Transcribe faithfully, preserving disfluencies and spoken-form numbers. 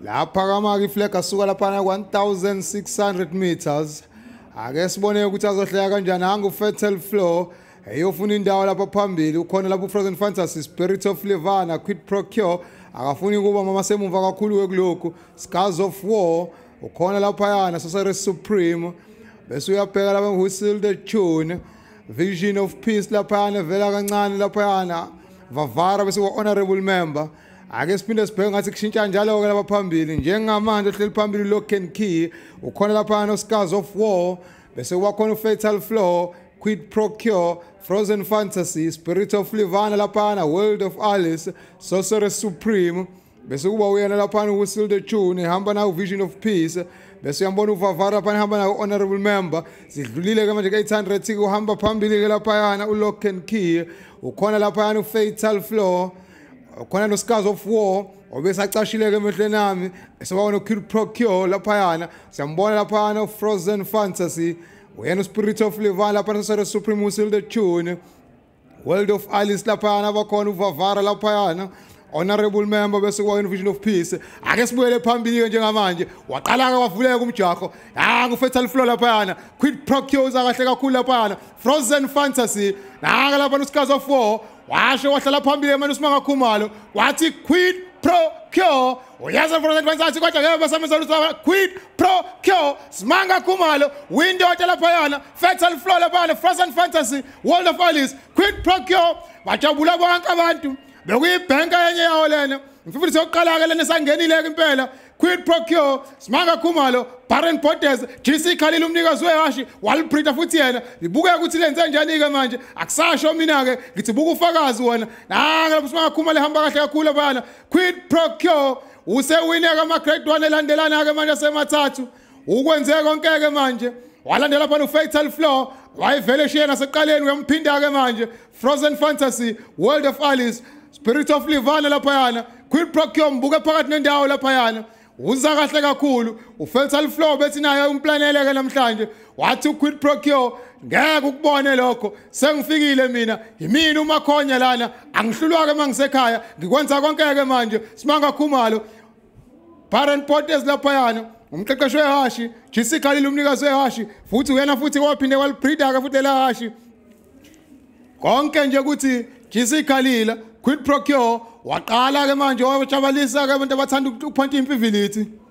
La Parama reflect a sugar upon one thousand six hundred meters. I guess Bonnie Gutazan and Angu Fetal Flow, a Yofunin Dawla Pambi, who called Labu Frozen Fantasy, Spirit of Levana, Quid Pro Quo, Arafuni Guba Mamasemu Varakulu Gloku, Scars of War, who called Lapayana, Sorcerer Supreme, Besuya Peravan whistled the tune, Vision of Peace Lapana, Velaran Lapayana, Vavara was our honorable member. I guess Pinder's paying a six inch and yellow over Pambil, and Jenga man that little Pambil lock and key, who called up on Scars of War, Besewakon Fatal Flow, Quid Pro Quo, Frozen Fantasy, Spirit of Livana Lapana, World of Alice, Sorcerer Supreme, Besuwa and Lapan whistled the tune, and Hambana Vision of Peace, Besambonu Vavara Panhambana, honorable member, the Lilagamate eight hundred Tigo Hamba Pambil Lapayana, lock and key, who called up on Fatal Flow. When the scars of war, or best actor Shilege Metlenami, someone who could procure La Payana, someone La Payana Frozen Fantasy, when the spirit of Levan La Payana Supreme Musil the tune, World of Alice La Payana, Vaconu Vavara La Payana, honorable member, best one vision of peace. I guess we are Pambili and Jangamanje, what Alanga Fulegum Chaco, Ang Fetal Flow La Payana, Quid Procure Zarataka Kula Payana, Frozen Fantasy, Nanga Scars of War. Washo watala phambili emanus mangakhumalo wathi Quid Pro Quo uyaza for the fantasy kodwa ngeke basamisa lutho Quid Pro Quo simanga khumalo window talaphayana Fatal Flow laphana Frozen Fantasy World of Alice Quid Pro Quo bajabula bonke abantu bekuyibhenka yenye yawo lena mfundisi yokuqala ke lena sangenile ke impela Quid Pro Quo simanga khumalo Parent Porters G C Khalil umnikazi wehashi walibrita futhi yena libuka ukuthi lenze njani ke manje akusasho mina ke ngithi buka ufakazi wona nanga simanga khumalo hamba kahle kakhulu bana Quid Pro Quo usewine ka ma grade one elandelana ke manje semathathu ukwenze konke ke manje walandela phana Fatal Flow wayivele shiyena seqaleni uyamphinda ke manje Frozen Fantasy World of Alice Spirit of Livana laphayana Quid Pro Quo mbuke phakathi nendawo laphayana uza kahle kakhulu uFatal Flow bethi naye umplaneleke namhlanje wathi Quid Pro Quo ngeke ukubone lokho sengifikile mina yimini umakhonya lana angihlulwa ke mangisekhaya ngikwenza konke ke manje simanga khumalo Parent Porters laphayana umqeqeshwe hashi G C Khalil umnikazi hashi futhi uyena futhi waphinde walibreeder ke futhi lahashi konke nje ukuthi G C Khalil Quid Pro Quo waqala ke manje wachabalisa ke abantu abathanda ukuphontha impivilithi.